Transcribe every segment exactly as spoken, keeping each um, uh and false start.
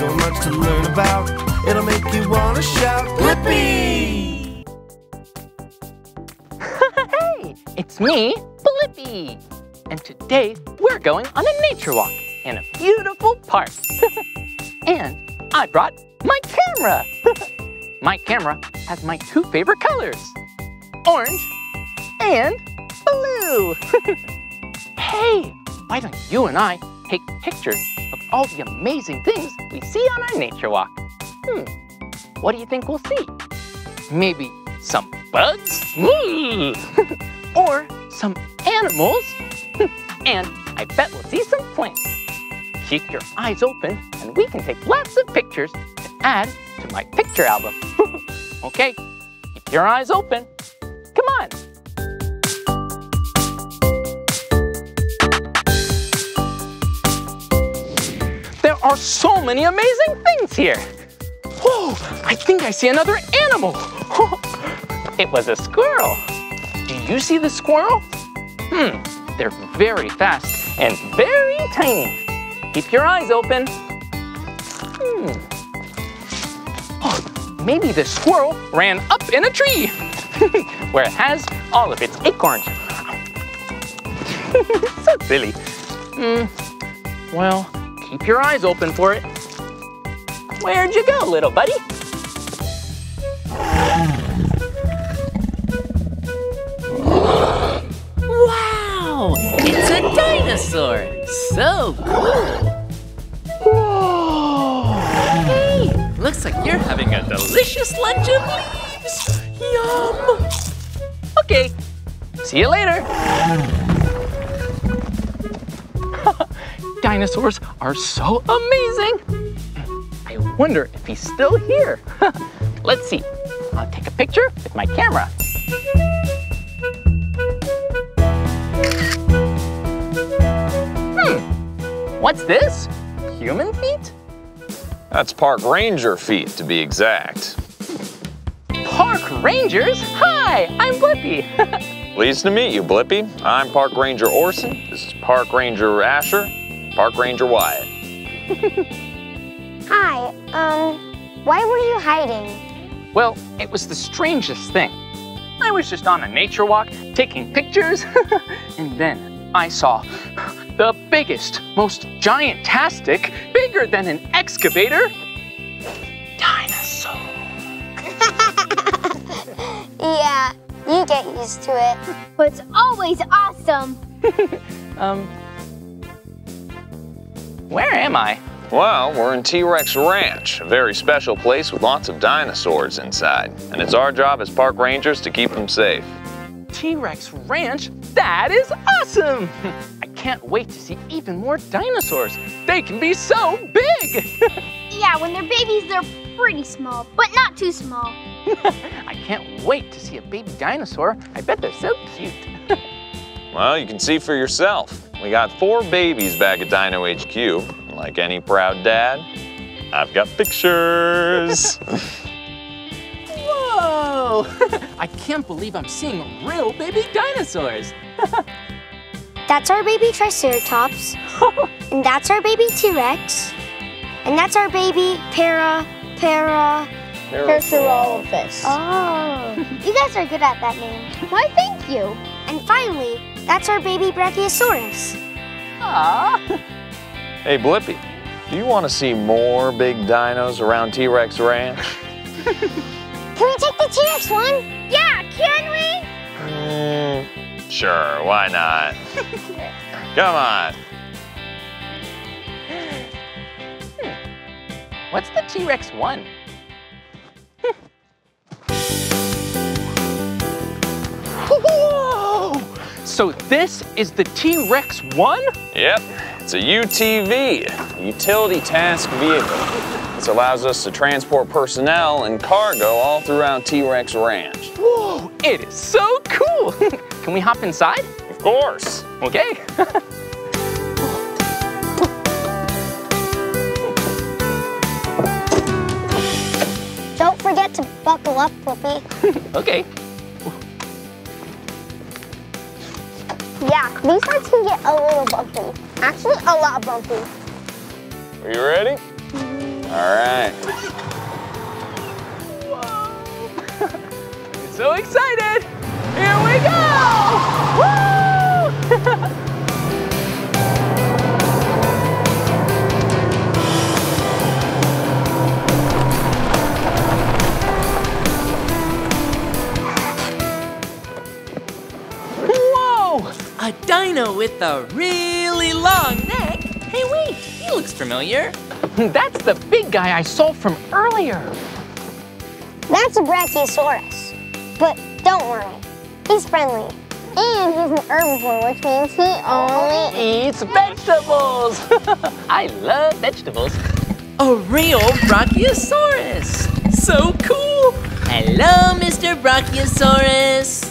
so much to learn about. It'll make you want to shout, Blippi! Hey, it's me, Blippi! And today we're going on a nature walk in a beautiful park. And I brought my camera! My camera has my two favorite colors, orange and blue! Hey, why don't you and I take pictures of all the amazing things we see on our nature walk? Hmm, what do you think we'll see? Maybe some bugs? Or some animals? And I bet we'll see some plants. Keep your eyes open and we can take lots of pictures to add to my picture album. Okay, keep your eyes open. Come on. There are so many amazing things here. Whoa, I think I see another animal. It was a squirrel. Do you see the squirrel? Hmm, they're very fast and very tiny. Keep your eyes open. Hmm. Oh, maybe the squirrel ran up in a tree where it has all of its acorns. So silly. Hmm. Well, keep your eyes open for it. Where'd you go, little buddy? Wow, it's a dinosaur. So cool. Whoa. Hey, looks like you're having a delicious lunch of leaves. Yum. Okay, see you later. Dinosaurs are so amazing. I wonder if he's still here. Let's see. I'll take a picture with my camera. Hmm. What's this? Human feet? That's park ranger feet, to be exact. Park rangers? Hi, I'm Blippi. Pleased to meet you, Blippi. I'm Park Ranger Orson. This is Park Ranger Asher. Park Ranger Wyatt. Hi, um, why were you hiding? Well, it was the strangest thing. I was just on a nature walk, taking pictures, and then I saw the biggest, most giantastic, bigger than an excavator, dinosaur. Yeah, you get used to it. But it's always awesome. um. Where am I? Well, we're in T-Rex Ranch, a very special place with lots of dinosaurs inside. And it's our job as park rangers to keep them safe. T-Rex Ranch? That is awesome! I can't wait to see even more dinosaurs. They can be so big! Yeah, when they're babies, they're pretty small, but not too small. I can't wait to see a baby dinosaur. I bet they're so cute. Well, you can see for yourself. We got four babies back at Dino H Q. Like any proud dad, I've got pictures. Whoa! I can't believe I'm seeing real baby dinosaurs. That's our baby Triceratops. And that's our baby T-Rex. And that's our baby para, para, Parasaurolophus. Oh, you guys are good at that name. Why, thank you. And finally, that's our baby Brachiosaurus. Aww. Hey, Blippi, do you want to see more big dinos around T-Rex Ranch? Can we take the T-Rex one? Yeah, can we? Mm, sure, why not? Come on. Hmm. What's the T-Rex one? Whoa! So this is the T-Rex one? Yep, it's a U T V, utility task vehicle. This allows us to transport personnel and cargo all throughout T-Rex Ranch. Whoa, it is so cool. Can we hop inside? Of course. Okay. Don't forget to buckle up, Blippi. Okay. Yeah, these sides can get a little bumpy. Actually, a lot bumpy. Are you ready? Mm-hmm. All right. Whoa. I'm so excited. Here we go. Woo! Whoa, a dino with a really long neck. Hey, wait, he looks familiar. That's the big guy I saw from earlier. That's a Brachiosaurus. But don't worry, he's friendly. And he's an herbivore, which means he only eats vegetables. I love vegetables. A real Brachiosaurus. So cool. Hello, Mister Brachiosaurus.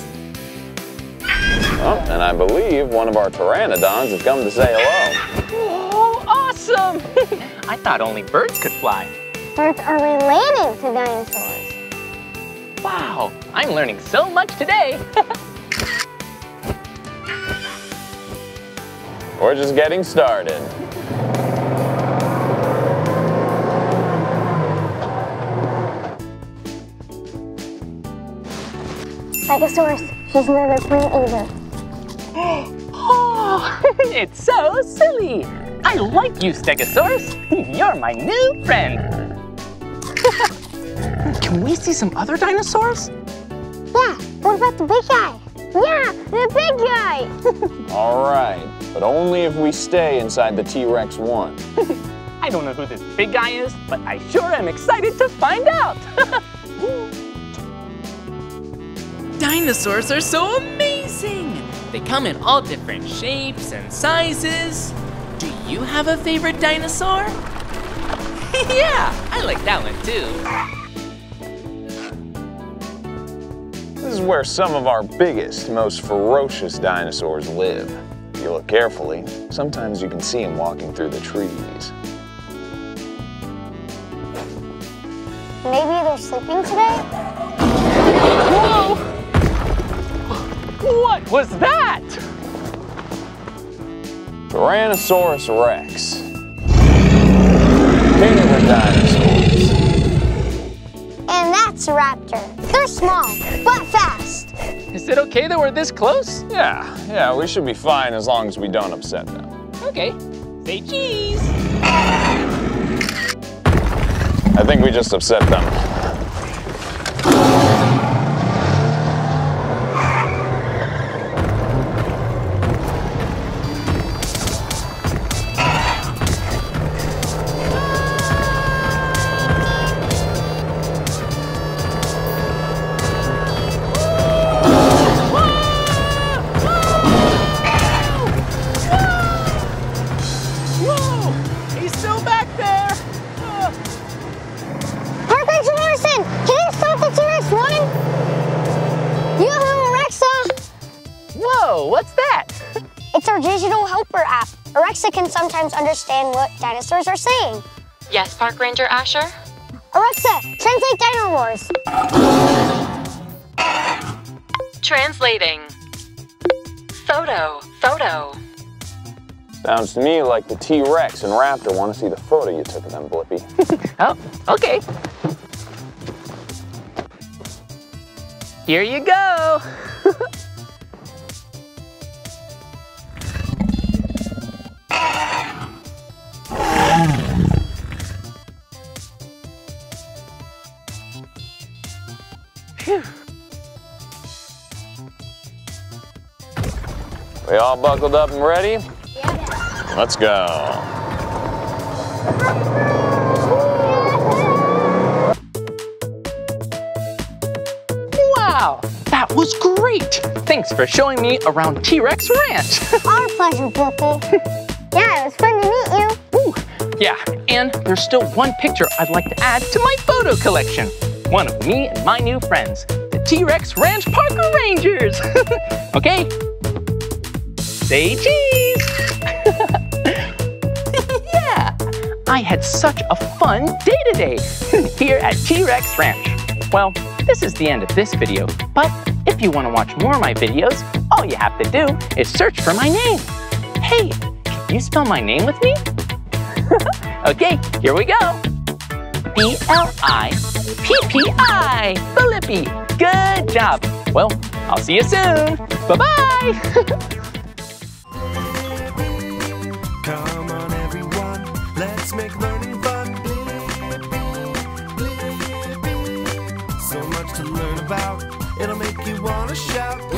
Oh, and I believe one of our pteranodons has come to say hello. Awesome! I thought only birds could fly. Birds are related to dinosaurs. Wow, I'm learning so much today. We're just getting started. Stegosaurus, she's not a plant either. Oh, it's so silly. I like you, Stegosaurus. You're my new friend. Can we see some other dinosaurs? Yeah, what about the big guy? Yeah, the big guy. All right, but only if we stay inside the T Rex one. I don't know who this big guy is, but I sure am excited to find out. Dinosaurs are so amazing. They come in all different shapes and sizes. Do you have a favorite dinosaur? Yeah, I like that one too. This is where some of our biggest, most ferocious dinosaurs live. If you look carefully, sometimes you can see them walking through the trees. Maybe they're sleeping today? Whoa! What was that? Tyrannosaurus Rex, king of the dinosaurs. And that's a raptor. They're small, but fast. Is it okay that we're this close? Yeah, yeah, we should be fine as long as we don't upset them. Okay, say cheese. I think we just upset them. Alexa can sometimes understand what dinosaurs are saying. Yes, Park Ranger Asher? Alexa, translate Dino Wars. Translating. Photo, photo. Sounds to me like the T Rex and raptor want to see the photo you took of them, Blippi. Oh, okay. Here you go. We all buckled up and ready? Yeah. Let's go. Wow, that was great. Thanks for showing me around T Rex Ranch. Our pleasure, Blippi. Yeah, it was fun to meet you. Ooh, yeah, and there's still one picture I'd like to add to my photo collection. One of me and my new friends, the T Rex Ranch Park Rangers. Okay. Say cheese! Yeah! I had such a fun day today here at T Rex Ranch. Well, this is the end of this video, but if you want to watch more of my videos, all you have to do is search for my name. Hey, can you spell my name with me? Okay, here we go. B L I P P I, Blippi. Good job. Well, I'll see you soon. Bye-bye. Come on, everyone. Let's make learning fun. Blippi, Blippi. So much to learn about. It'll make you want to shout.